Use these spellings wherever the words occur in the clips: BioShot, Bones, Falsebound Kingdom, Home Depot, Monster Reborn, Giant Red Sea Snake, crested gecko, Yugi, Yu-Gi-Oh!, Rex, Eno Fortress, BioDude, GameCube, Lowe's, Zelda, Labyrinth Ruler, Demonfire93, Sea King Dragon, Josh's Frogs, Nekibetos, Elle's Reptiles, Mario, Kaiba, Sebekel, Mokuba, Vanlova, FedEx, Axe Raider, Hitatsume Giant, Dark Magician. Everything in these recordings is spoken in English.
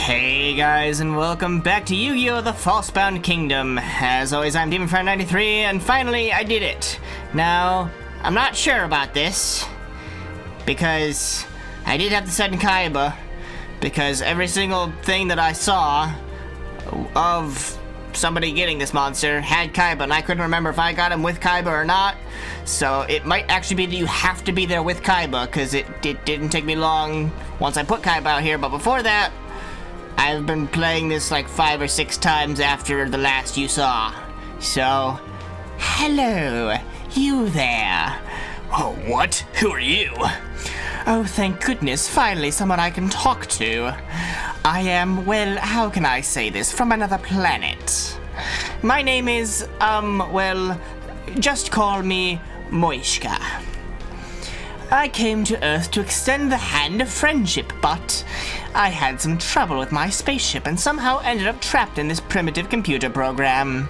Hey guys, and welcome back to Yu-Gi-Oh! The Falsebound Kingdom. As always, I'm Demonfire93, and finally I did it. Now, I'm not sure about this, because I did have to send Kaiba, because every single thing that I saw of somebody getting this monster had Kaiba, and I couldn't remember if I got him with Kaiba or not. So it might actually be that you have to be there with Kaiba, because it didn't take me long once I put Kaiba out here. But before that, I've been playing this like 5 or 6 times after the last you saw. So, hello, you there. Oh, what? Who are you? Oh, thank goodness, finally someone I can talk to. I am, well, how can I say this, from another planet. My name is, well, just call me Moishka. I came to Earth to extend the hand of friendship, but I had some trouble with my spaceship and somehow ended up trapped in this primitive computer program.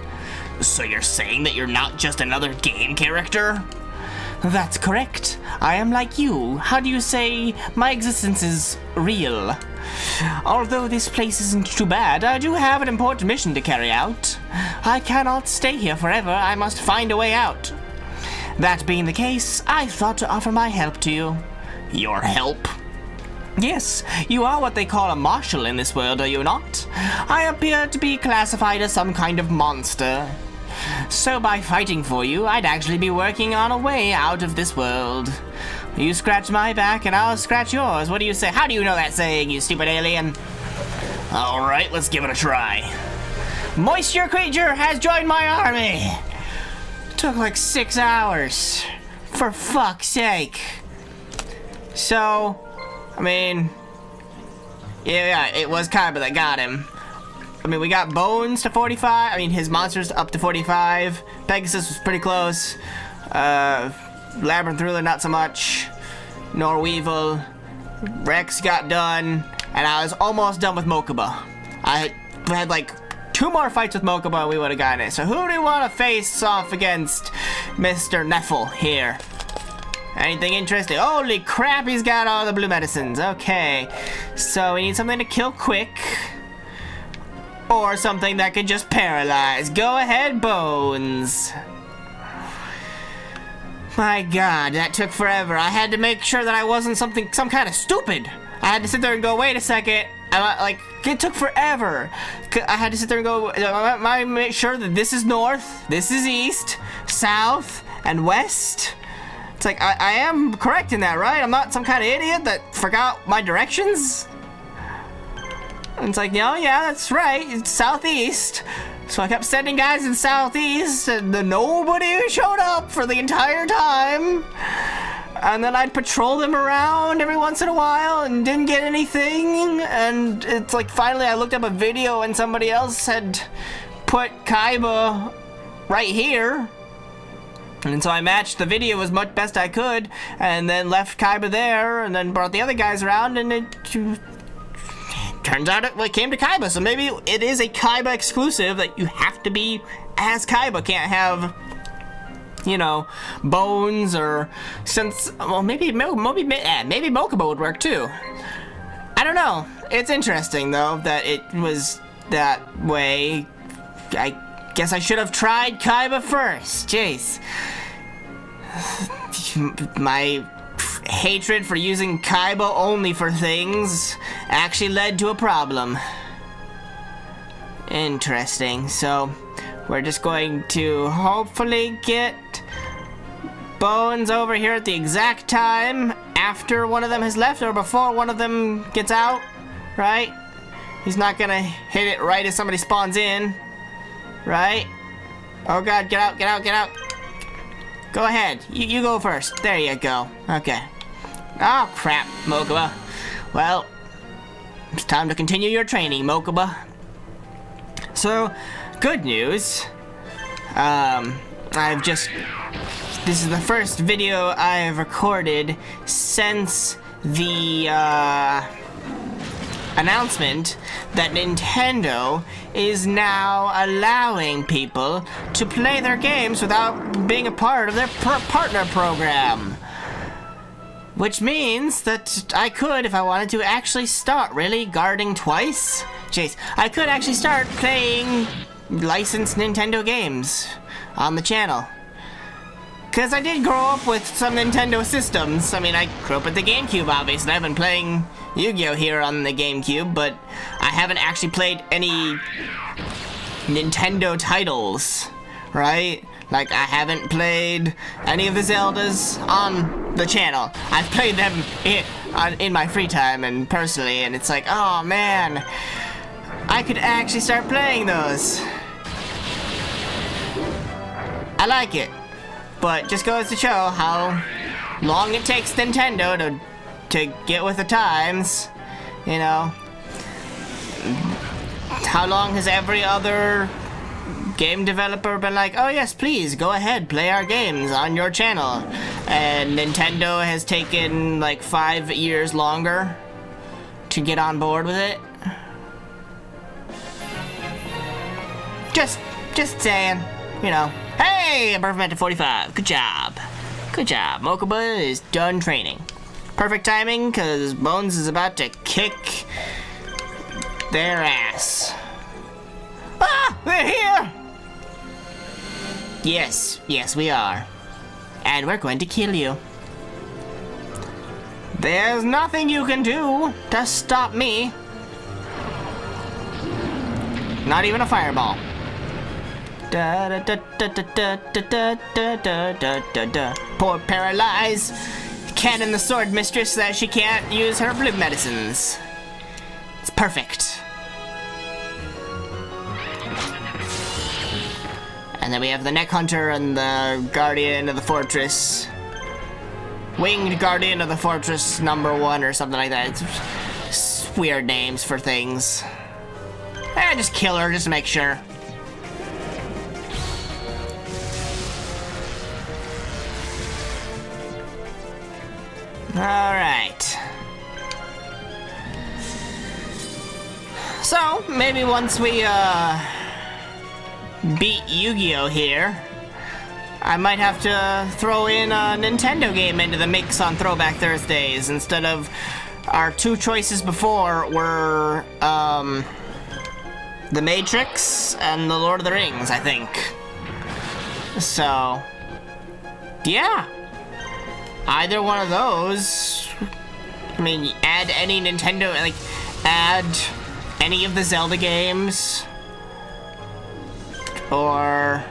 So you're saying that you're not just another game character? That's correct. I am like you. How do you say my existence is real? Although this place isn't too bad, I do have an important mission to carry out. I cannot stay here forever. I must find a way out. That being the case, I thought to offer my help to you. Your help? Yes, you are what they call a marshal in this world, are you not? I appear to be classified as some kind of monster. So by fighting for you, I'd actually be working on a way out of this world. You scratch my back and I'll scratch yours. What do you say? How do you know that saying, you stupid alien? Alright, let's give it a try. Moisture Creature has joined my army! Took like 6 hours. For fuck's sake. So, I mean, yeah, it was Kaiba that got him. I mean, we got Bones to 45, I mean, his monsters up to 45, Pegasus was pretty close, Labyrinth Ruler not so much, Norweevil, Rex got done, and I was almost done with Mokuba. I had like 2 more fights with Mokuba and we would have gotten it. So who do you want to face off against Mr. Neffel here? Anything interesting? Holy crap, he's got all the blue medicines, okay. So we need something to kill quick. Or something that could just paralyze. Go ahead, Bones. My God, that took forever. I had to make sure that I wasn't some kind of stupid. I had to sit there and go, wait a second. Like, it took forever. I had to sit there and go, I make sure that this is north, this is east, south, and west. It's like, I am correct in that, right? I'm not some kind of idiot that forgot my directions. And it's like, no, yeah, that's right, it's southeast. So I kept sending guys in southeast, and then nobody showed up for the entire time. And then I'd patrol them around every once in a while and didn't get anything. And it's like, finally I looked up a video and somebody else had put Kaiba right here. And so I matched the video as much best I could, and then left Kaiba there, and then brought the other guys around, and it turns out it came to Kaiba, so maybe it is a Kaiba exclusive that you have to be as Kaiba. Can't have, you know, Bones or since, well, maybe Mokuba would work too. I don't know. It's interesting though that it was that way. I guess I should have tried Kaiba first. Jeez, my hatred for using Kaiba only for things actually led to a problem. Interesting. So we're just going to hopefully get Bones over here at the exact time after one of them has left, or before one of them gets out, right? He's not gonna hit it right as somebody spawns in, right? Oh God, get out, get out, get out. Go ahead. You go first. There you go. Okay. Oh, crap, Mokuba. Well, it's time to continue your training, Mokuba. So, good news. This is the first video I've recorded since the, announcement that Nintendo is now allowing people to play their games without being a part of their partner program. Which means that I could, if I wanted to, actually start really guarding twice. Jeez, I could actually start playing licensed Nintendo games on the channel. Because I did grow up with some Nintendo systems. I mean, I grew up with the GameCube, obviously. I've been playing Yu-Gi-Oh! Here on the GameCube, but I haven't actually played any Nintendo titles, right? Like, I haven't played any of the Zeldas on the channel. I've played them in my free time and personally, and it's like, oh man, I could actually start playing those. I like it. But just goes to show how long it takes Nintendo to get with the times, you know. How long has every other game developer been like, oh yes, please, go ahead, play our games on your channel. And Nintendo has taken like 5 years longer to get on board with it. Just saying, you know. Hey, Burfmet45, good job. Good job, Mokuba is done training. Perfect timing, because Bones is about to kick their ass. Ah, we're here! Yes, yes we are. And we're going to kill you. There's nothing you can do to stop me. Not even a fireball. Da da da da da da da da da da. Poor paralyzed cat and the sword mistress that she can't use her blue medicines. It's perfect. And then we have the neck hunter and the guardian of the fortress. Winged guardian of the fortress #1 or something like that. It's weird names for things. Eh, just kill her just to make sure. Alright. So, maybe once we beat Yu-Gi-Oh! Here, I might have to throw in a Nintendo game into the mix on Throwback Thursdays instead of our two choices before were The Matrix and The Lord of the Rings, I think. So, yeah. Either one of those, I mean, add any Nintendo, like, add any of the Zelda games, or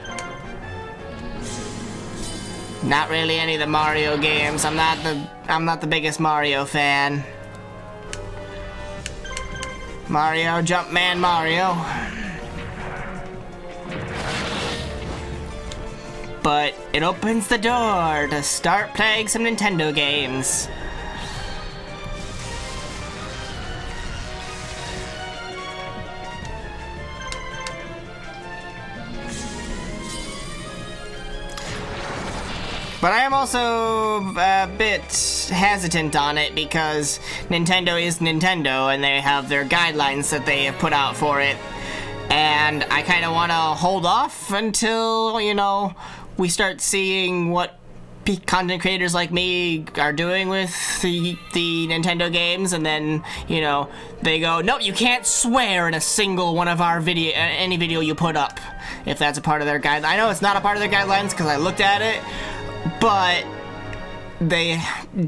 not really any of the Mario games. I'm not the biggest Mario fan. Mario, Jumpman Mario. But it opens the door to start playing some Nintendo games. But I am also a bit hesitant on it because Nintendo is Nintendo and they have their guidelines that they have put out for it. And I kind of want to hold off until, you know, we start seeing what content creators like me are doing with the Nintendo games, and then, you know, they go, no, you can't swear in a single one of our video, any video you put up, if that's a part of their guidelines. I know it's not a part of their guidelines because I looked at it, but they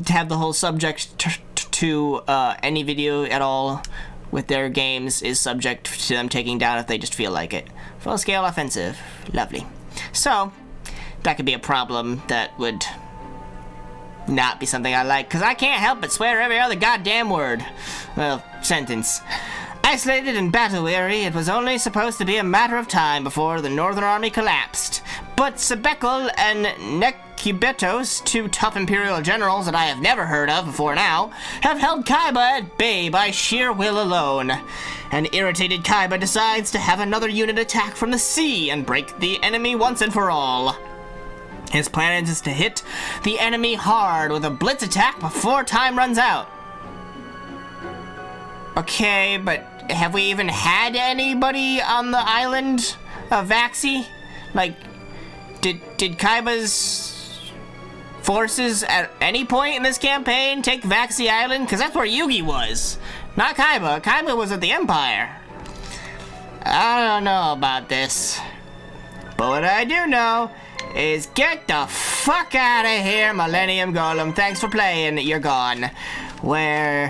have the whole subject to any video at all with their games is subject to them taking down if they just feel like it. Full scale offensive. Lovely. So, that could be a problem that would not be something I like, because I can't help but swear every other goddamn word. Well, sentence. Isolated and battle-weary, it was only supposed to be a matter of time before the Northern Army collapsed. But Sebekel and Nekibetos, two tough Imperial generals that I have never heard of before now, have held Kaiba at bay by sheer will alone. An irritated Kaiba decides to have another unit attack from the sea and break the enemy once and for all. His plan is to hit the enemy hard with a blitz attack before time runs out. Okay, but have we even had anybody on the island of Vaxie? Like, did Kaiba's forces at any point in this campaign take Vaxie Island, because that's where Yugi was. Not Kaiba. Kaiba was at the Empire. I don't know about this. But what I do know is get the fuck out of here, Millennium Golem. Thanks for playing. You're gone. Where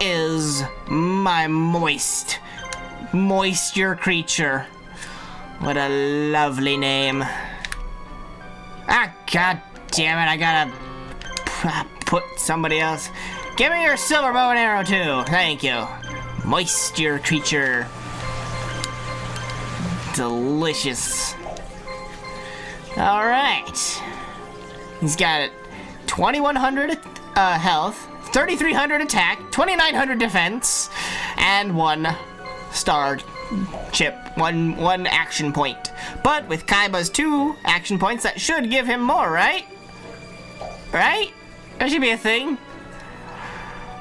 is my Moisture Creature? What a lovely name. Ah, god damn it, I gotta put somebody else. Give me your silver bow and arrow too. Thank you. Moisture Creature. Delicious. Alright. He's got 2100 health, 3300 attack, 2900 defense, and 1 star chip, one action point. But with Kaiba's 2 action points, that should give him more, right? Right? That should be a thing.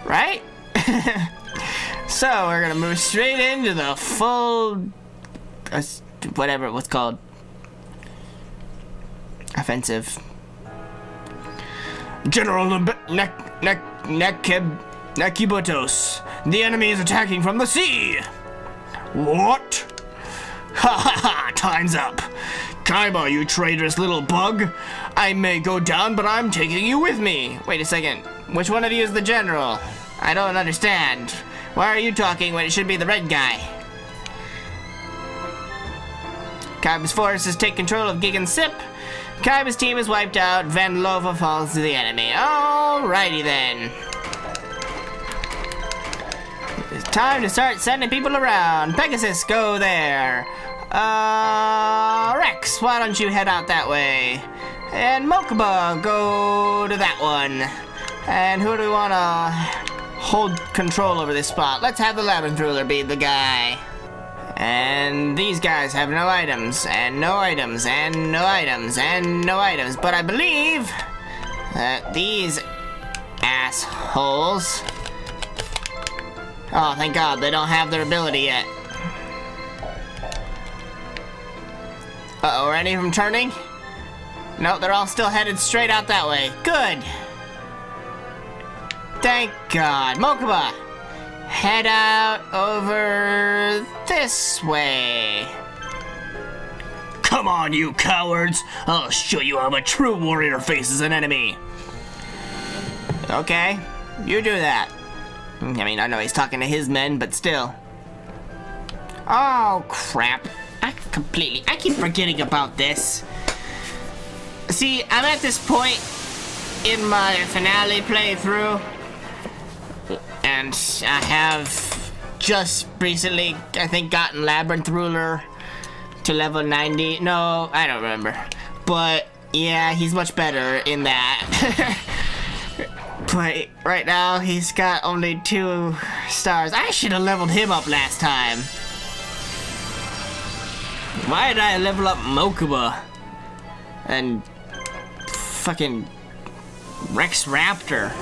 Right? So we're gonna move straight into the full whatever it was called. Offensive. General Nekibetos. The enemy is attacking from the sea. What? Ha ha ha, time's up. Kaiba, you traitorous little bug. I may go down, but I'm taking you with me. Wait a second. Which one of you is the general? I don't understand. Why are you talking when it should be the red guy? Kaiba's forces take control of Gig and Sip. Kaiba's team is wiped out. Vanlova falls to the enemy. Alrighty then. It's time to start sending people around. Pegasus, go there. Rex, why don't you head out that way? And Mokuba, go to that one. And who do we want to hold control over this spot? Let's have the Labyrinth Ruler be the guy. And these guys have no items, and no items, and no items, and no items. But I believe that these assholes... Oh, thank God, they don't have their ability yet. Uh-oh, are any of them turning? No, they're all still headed straight out that way. Good. Thank God. Mokuba, head out over this way. Come on, you cowards. I'll show you how a true warrior faces an enemy. Okay, you do that. I mean, I know he's talking to his men, but still. Oh, crap. I keep forgetting about this. See, I'm at this point in my finale playthrough, and I have just recently, I think, gotten Labyrinth Ruler to level 90. No, I don't remember. But, yeah, he's much better in that. But right now, he's got only 2 stars. I should have leveled him up last time. Why did I level up Mokuba? And fucking Rex Raptor.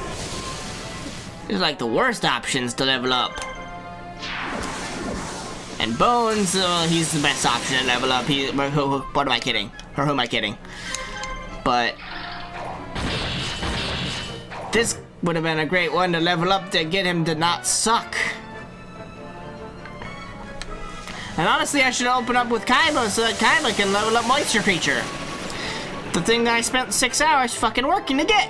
These are like the worst options to level up. And Bones, he's the best option to level up. What am I kidding? Or who am I kidding? But... this would have been a great one to level up to get him to not suck. And honestly, I should open up with Kaiba so that Kaiba can level up Moisture Creature. The thing that I spent 6 hours fucking working to get.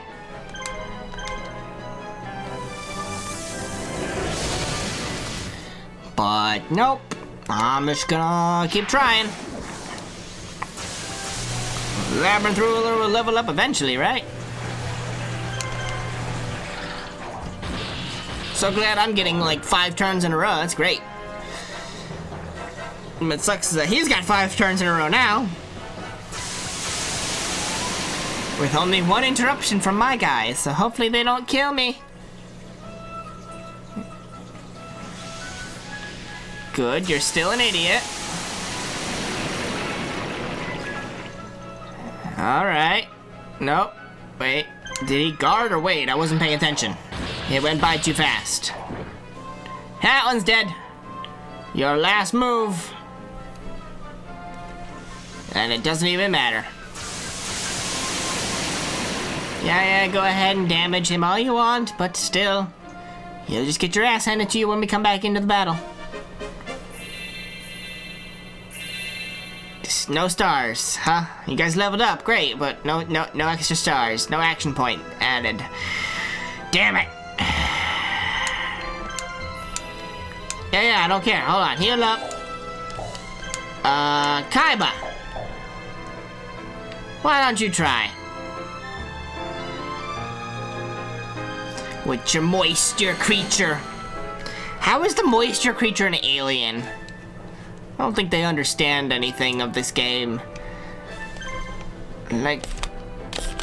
But nope. I'm just gonna keep trying. Labyrinth Ruler will level up eventually, right? So glad I'm getting like 5 turns in a row. That's great. But it sucks that he's got 5 turns in a row now. With only 1 interruption from my guys, so hopefully they don't kill me. Good, you're still an idiot. Alright. Nope. Wait. Did he guard or wait? I wasn't paying attention. It went by too fast. That one's dead. Your last move. And it doesn't even matter. Yeah, go ahead and damage him all you want, but still, you'll just get your ass handed to you when we come back into the battle. Just no stars, huh? You guys leveled up, great, but no extra stars, no action point added. Damn it! Yeah, I don't care. Hold on, heal up. Kaiba! Why don't you try? With your Moisture Creature. How is the Moisture Creature an alien? I don't think they understand anything of this game. Like,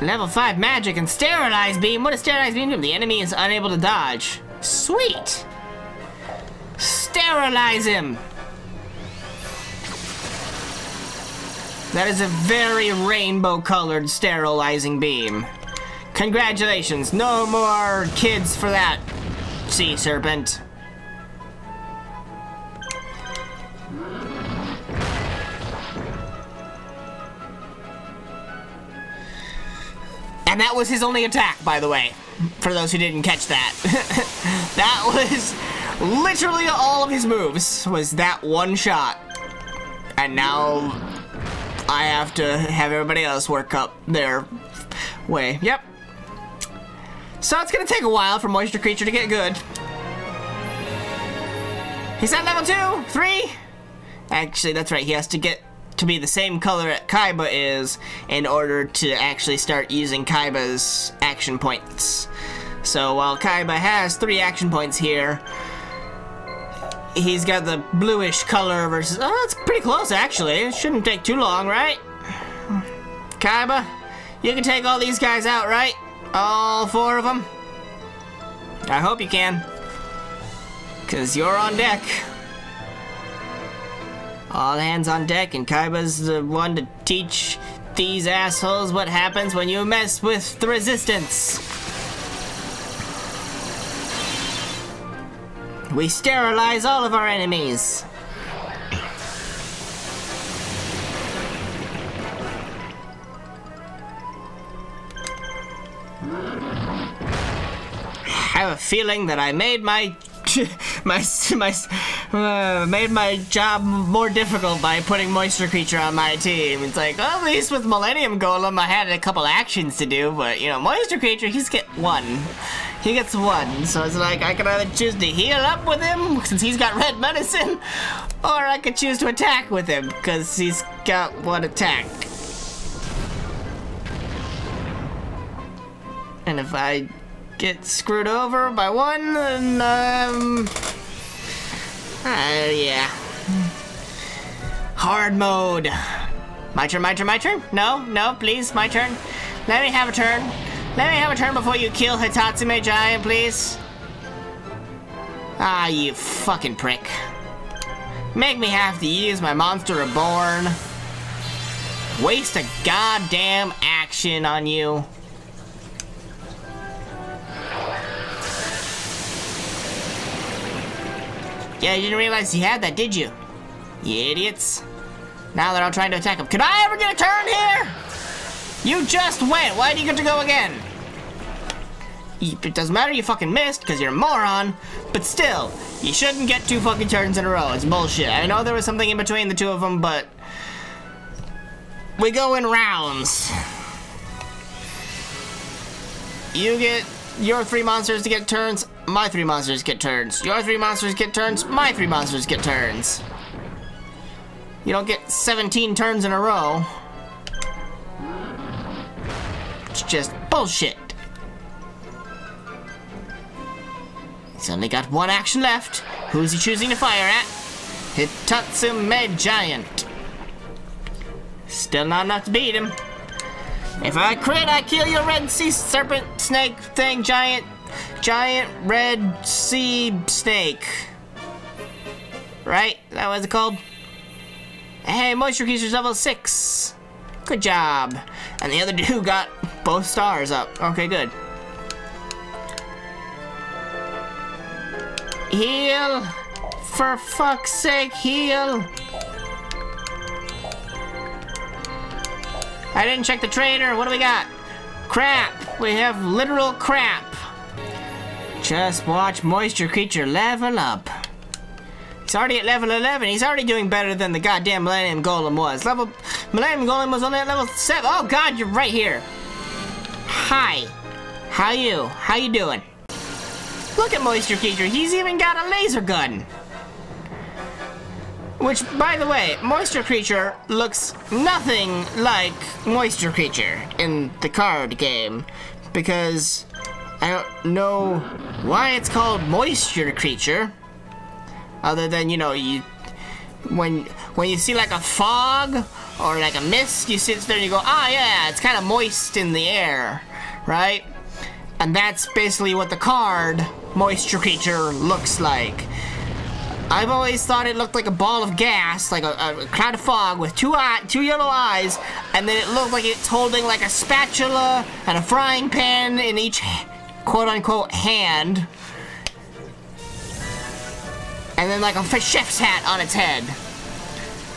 level 5 magic and Sterilize Beam. What does Sterilize Beam do? The enemy is unable to dodge. Sweet! Sterilize him! That is a very rainbow-colored sterilizing beam. Congratulations, no more kids for that, sea serpent. And that was his only attack, by the way, for those who didn't catch that. That was literally all of his moves, was that one shot. And now I have to have everybody else work up their way. Yep. So it's gonna take a while for Moisture Creature to get good. He's at level 2, 3. Actually, that's right, he has to get to be the same color that Kaiba is in order to actually start using Kaiba's action points. So while Kaiba has 3 action points here, he's got the bluish color versus... Oh, that's pretty close, actually. It shouldn't take too long, right? Kaiba, you can take all these guys out, right? All 4 of them? I hope you can, because you're on deck. All hands on deck, and Kaiba's the one to teach these assholes what happens when you mess with the resistance. We sterilize all of our enemies. I have a feeling that I made my job more difficult by putting Moisture Creature on my team. It's like, well, at least with Millennium Golem, I had a couple actions to do, but you know, Moisture Creature, he's get one. He gets one, so it's like I can either choose to heal up with him since he's got red medicine, or I could choose to attack with him because he's got one attack. And if I get screwed over by one, then yeah. Hard mode. My turn? No, please, my turn. Let me have a turn. Let me have a turn before you kill Hitatsume Giant, please. Ah, you fucking prick. Make me have to use my Monster Reborn. Waste a goddamn action on you. Yeah, you didn't realize you had that, did you? You idiots. Now they're all trying to attack him. Could I ever get a turn here? You just went. Why do you get to go again? It doesn't matter, you fucking missed, because you're a moron. But still, you shouldn't get 2 fucking turns in a row. It's bullshit. I know there was something in between the 2 of them, but... we go in rounds. You get your 3 monsters to get turns. My 3 monsters get turns. Your 3 monsters get turns. My 3 monsters get turns. You don't get 17 turns in a row. It's just bullshit. He's only got 1 action left. Who is he choosing to fire at? Hitatsume Giant. Still not enough to beat him. If I crit, I kill your Red Sea Serpent Snake thing, Giant. Giant Red Sea Snake. Right? That was it called? Hey, Moisture Creature's level 6. Good job. And the other dude got both stars up. Okay, good. Heal. For fuck's sake, heal. I didn't check the trainer. What do we got? Crap. We have literal crap. Just watch Moisture Creature level up. He's already at level 11. He's already doing better than the goddamn Millennium Golem was. Millennium Golem was only at level 7. Oh god, you're right here. Hi. How you doing? Look at Moisture Creature. He's even got a laser gun. Which, by the way, Moisture Creature looks nothing like Moisture Creature in the card game, because I don't know why it's called Moisture Creature, other than, you know, when you see like a fog or like a mist, you sit there and you go, ah, yeah, it's kind of moist in the air, right? And that's basically what the card Moisture Creature looks like. I've always thought it looked like a ball of gas, like a cloud of fog with two yellow eyes, and then it looked like it's holding like a spatula and a frying pan in each quote-unquote hand, and then like a chef's hat on its head.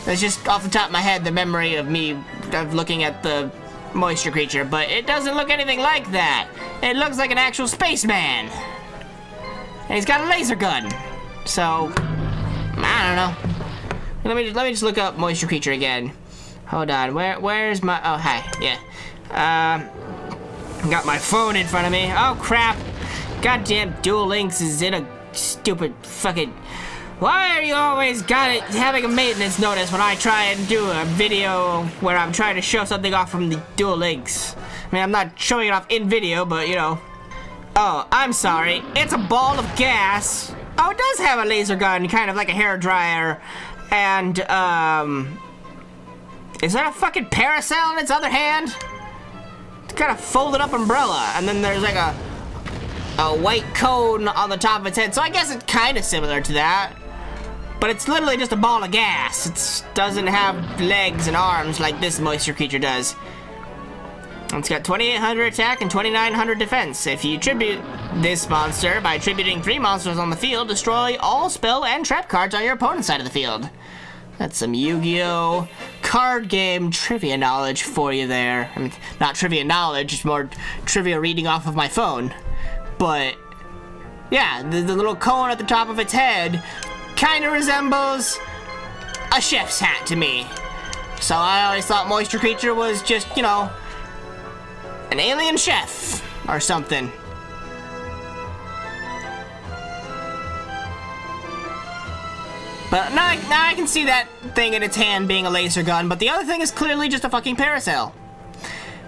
That's just off the top of my head the memory of me of looking at the Moisture Creature, but it doesn't look anything like that. It looks like an actual spaceman, and he's got a laser gun. So, I don't know. Let me just look up Moisture Creature again. Hold on. Where's my? Oh, hi. Yeah. Got my phone in front of me. Oh crap! Goddamn Duel Links is in a stupid fucking. Why are you always having a maintenance notice when I try and do a video where I'm trying to show something off from the Duel Links? I mean, I'm not showing it off in video, but you know. Oh, I'm sorry. It's a ball of gas. Oh, it does have a laser gun, kind of like a hairdryer, and, is that a fucking parasol in its other hand? It's got a folded up umbrella, and then there's like a white cone on the top of its head, so I guess it's kind of similar to that. But it's literally just a ball of gas. It doesn't have legs and arms like this Moisture Creature does. It's got 2800 attack and 2900 defense. If you tribute this monster by tributing 3 monsters on the field, destroy all spell and trap cards on your opponent's side of the field. That's some Yu-Gi-Oh! Card game trivia knowledge for you there. I mean, not trivia knowledge, it's more trivia reading off of my phone. But, yeah, the little cone at the top of its head kinda resembles a chef's hat to me. So I always thought Moisture Creature was just, you know, an alien chef or something. But now I can see that thing in its hand being a laser gun, but the other thing is clearly just a fucking parasol.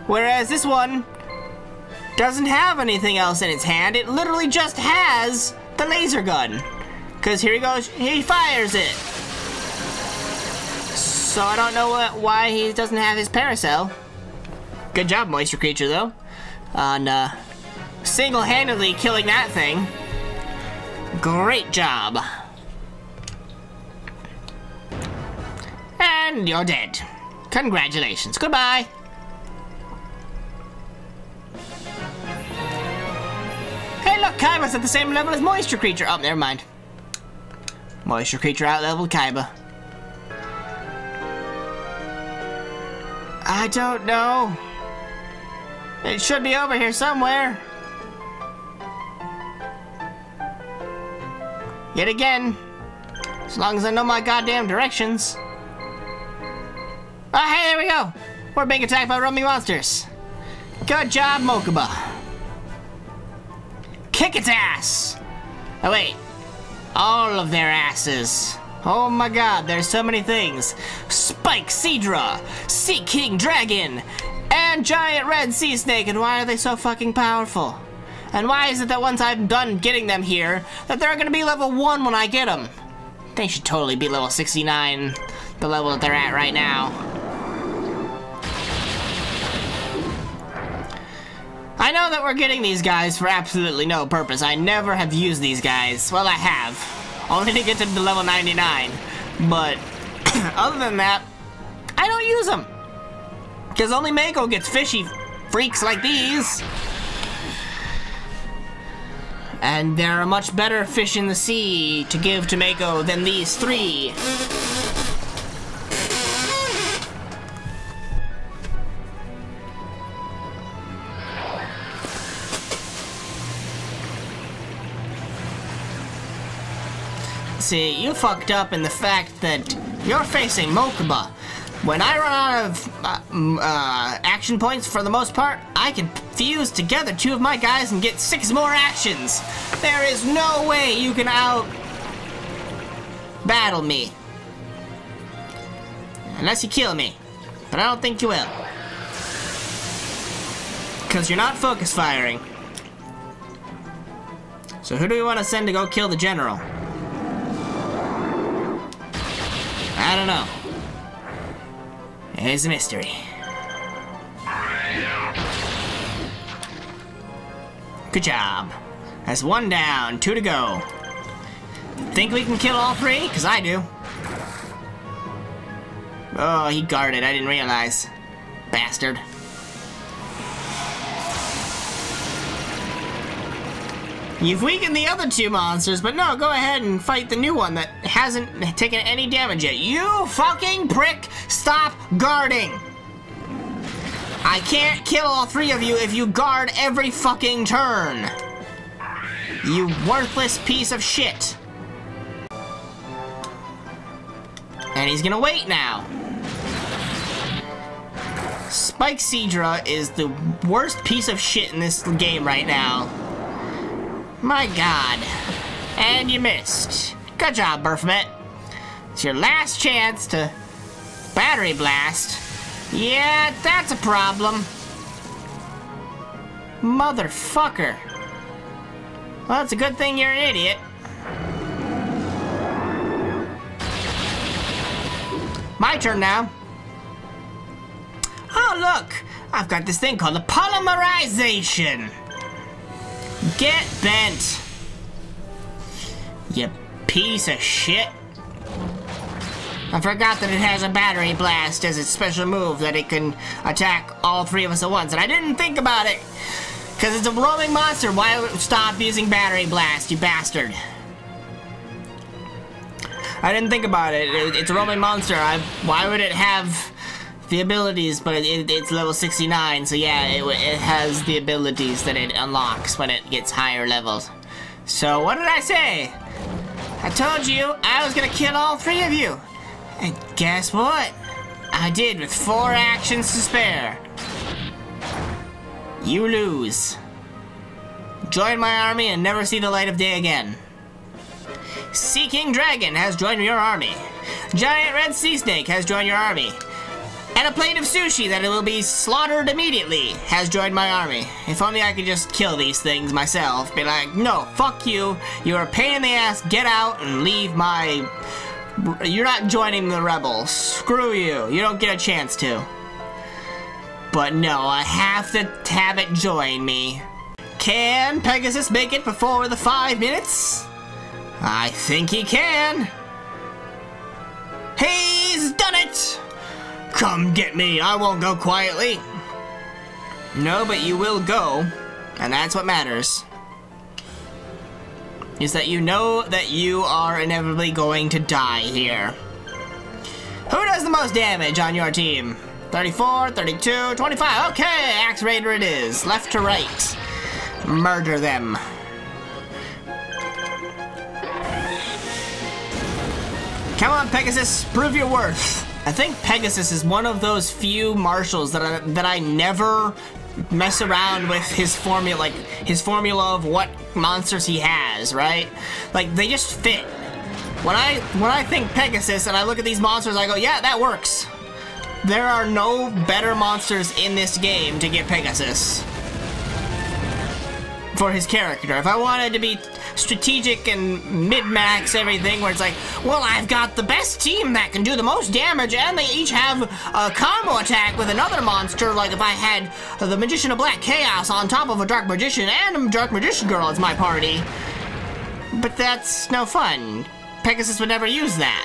Whereas this one doesn't have anything else in its hand, it literally just has the laser gun. Cause here he goes, he fires it. So I don't know why he doesn't have his parasol. Good job, Moisture Creature, though, on single-handedly killing that thing. Great job. And you're dead. Congratulations. Goodbye. Hey, look, Kaiba's at the same level as Moisture Creature. Oh, never mind. Moisture Creature out-leveled Kaiba. I don't know. It should be over here somewhere. Yet again, as long as I know my goddamn directions. Ah, hey, there we go. We're being attacked by roaming monsters. Good job, Mokuba. Kick its ass. Oh wait, all of their asses. Oh my god, there's so many things. Spike Sidra, Sea King Dragon, and Giant Red Sea Snake, and why are they so fucking powerful? And why is it that once I'm done getting them here, that they're gonna be level 1 when I get them? They should totally be level 69, the level that they're at right now. I know that we're getting these guys for absolutely no purpose. I never have used these guys. Well, I have. Only to get to the level 99, but other than that, I don't use them. Because only Mako gets fishy freaks like these. And there are much better fish in the sea to give to Mako than these 3. See, you fucked up in the fact that you're facing Mokuba. When I run out of action points, for the most part, I can fuse together two of my guys and get 6 more actions. There is no way you can out-battle me. Unless you kill me. But I don't think you will. Because you're not focus firing. So who do we want to send to go kill the general? I don't know. It's a mystery. Good job. That's 1 down, 2 to go. Think we can kill all 3? Because I do. Oh, he guarded. I didn't realize. Bastard. You've weakened the other 2 monsters, but no, go ahead and fight the new one that hasn't taken any damage yet. You fucking prick! Stop guarding! I can't kill all 3 of you if you guard every fucking turn! You worthless piece of shit! And he's gonna wait now! Spike Sidra is the worst piece of shit in this game right now. My god. And you missed. Good job, Burfmet. It's your last chance to battery blast. Yeah, that's a problem. Motherfucker. Well, it's a good thing you're an idiot. My turn now. Oh, look. I've got this thing called the Polymerization. Get bent, you piece of shit. I forgot that it has a battery blast as its special move, that it can attack all 3 of us at once, and I didn't think about it because it's a roaming monster. Why would it stop using battery blast, you bastard? I didn't think about it. It's a roaming monster. Why would it have the abilities? But it's level 69, so yeah, it has the abilities that it unlocks when it gets higher levels. So what did I say? I told you I was gonna kill all 3 of you, and guess what? I did, with 4 actions to spare. You lose. Join my army and never see the light of day again. Sea King Dragon has joined your army. Giant Red Sea Snake has joined your army. And a plate of sushi that it will be slaughtered immediately has joined my army. If only I could just kill these things myself. Be like, no, fuck you. You're a pain in the ass. Get out and leave my... You're not joining the rebels. Screw you. You don't get a chance to. But no, I have to have it join me. Can Pegasus make it before the 5 minutes? I think he can. He's done it! Come get me, I won't go quietly. No, but you will go, and that's what matters. Is that you know that you are inevitably going to die here. Who does the most damage on your team? 34, 32, 25, okay, Axe Raider it is, left to right. Murder them. Come on, Pegasus, prove your worth. I think Pegasus is one of those few marshals that I never mess around with his formula, like his formula of what monsters he has, right? Like they just fit. When I think Pegasus and I look at these monsters, I go, yeah, that works. There are no better monsters in this game to get Pegasus for his character. If I wanted to be strategic and mid-max everything, where it's like, well, I've got the best team that can do the most damage, and they each have a combo attack with another monster, like if I had the Magician of Black Chaos on top of a Dark Magician and a Dark Magician Girl as my party. But that's no fun. Pegasus would never use that.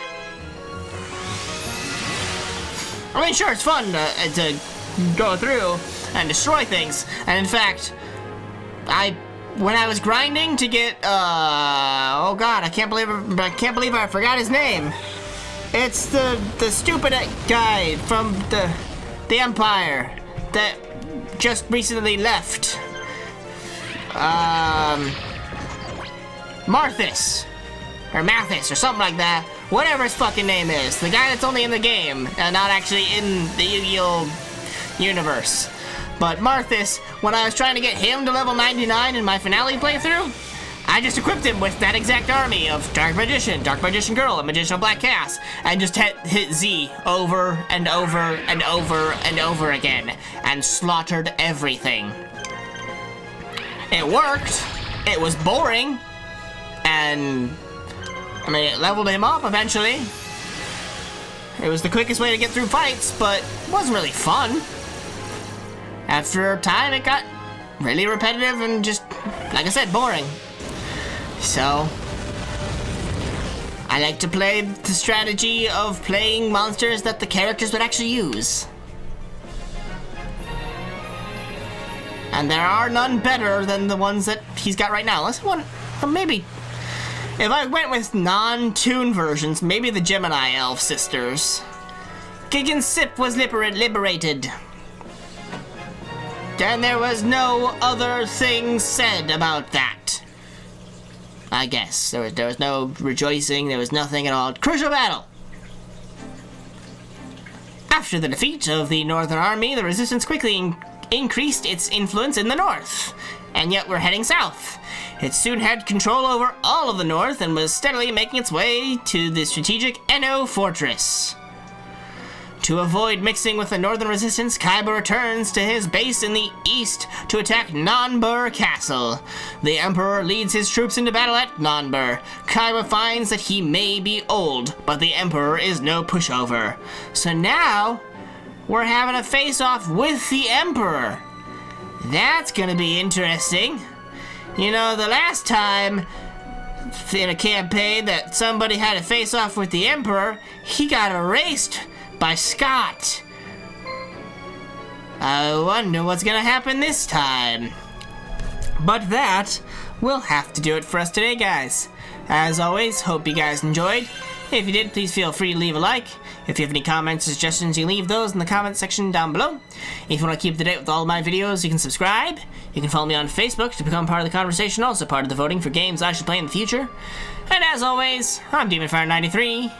I mean, sure, it's fun to go through and destroy things, and in fact, when I was grinding to get oh god, I can't believe I forgot his name. It's the stupid guy from the Empire that just recently left. Marthus. or Marthus or something like that. Whatever his fucking name is. The guy that's only in the game and not actually in the Yu-Gi-Oh! Universe. But Marthus, when I was trying to get him to level 99 in my finale playthrough, I just equipped him with that exact army of Dark Magician, Dark Magician Girl, and Magician Black Cass, and just hit Z over and over and over and over again, and slaughtered everything. It worked, it was boring, and I mean, it leveled him up eventually. It was the quickest way to get through fights, but it wasn't really fun. After a time, it got really repetitive and just, like I said, boring. So, I like to play the strategy of playing monsters that the characters would actually use. And there are none better than the ones that he's got right now. Unless one, maybe, if I went with non-tune versions, maybe the Gemini Elf Sisters. Gig and Sip was liberated. And there was no other thing said about that. I guess. There was no rejoicing, there was nothing at all. Crucial battle! After the defeat of the Northern Army, the Resistance quickly increased its influence in the North, and yet we're heading south. It soon had control over all of the North and was steadily making its way to the strategic Eno Fortress. To avoid mixing with the Northern Resistance, Kaiba returns to his base in the east to attack Nanbur Castle. The Emperor leads his troops into battle at Nanbur. Kaiba finds that he may be old, but the Emperor is no pushover. So now, we're having a face-off with the Emperor. That's gonna be interesting. You know, the last time in a campaign that somebody had a face-off with the Emperor, he got erased by Scott. I wonder what's gonna happen this time. But that will have to do it for us today, guys. As always, hope you guys enjoyed. If you did, please feel free to leave a like. If you have any comments or suggestions, you can leave those in the comment section down below. If you want to keep up to date with all of my videos, you can subscribe. You can follow me on Facebook to become part of the conversation, also part of the voting for games I should play in the future. And as always, I'm Demonfire93.